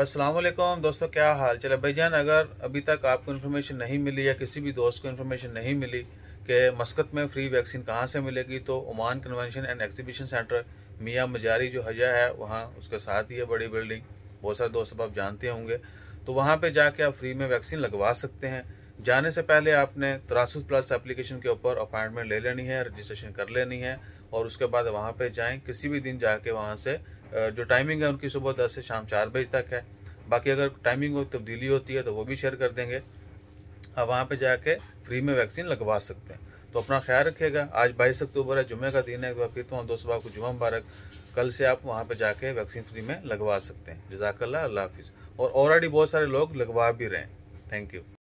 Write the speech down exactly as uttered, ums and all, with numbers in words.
अस्सलामुअलैकुम दोस्तों, क्या हाल चले भाई जान। अगर अभी तक आपको इन्फॉर्मेशन नहीं मिली या किसी भी दोस्त को इन्फॉर्मेशन नहीं मिली कि मस्कत में फ्री वैक्सीन कहाँ से मिलेगी, तो Oman convention and exhibition centre मियां मजारी जो हजा है वहाँ, उसके साथ ही है बड़ी बिल्डिंग, बहुत सारे दोस्त आप जानते होंगे, तो वहाँ पर जाके आप फ्री में वैक्सीन लगवा सकते हैं। जाने से पहले आपने त्रासठ प्लस एप्लीकेशन के ऊपर अपॉइंटमेंट ले लेनी है, रजिस्ट्रेशन कर लेनी है और उसके बाद वहाँ पे जाएं। किसी भी दिन जाके वहाँ से जो टाइमिंग है उनकी सुबह दस से शाम चार बजे तक है। बाकी अगर टाइमिंग में तब्दीली होती है तो वो भी शेयर कर देंगे। अब वहाँ पे जाके फ्री में वैक्सीन लगवा सकते हैं। तो अपना ख्याल रखिएगा। आज बाईस अक्टूबर है, जुम्मे का दिन है। एक बार फिर तो हम दोस्तों आपको जुम्मा मुबारक। कल से आप वहाँ पर जाके वैक्सीन फ्री में लगवा सकते हैं। जज़ाकल्लाह, अल्लाह हाफिज़। और ऑलरेडी बहुत सारे लोग लगवा भी रहे हैं। Thank you.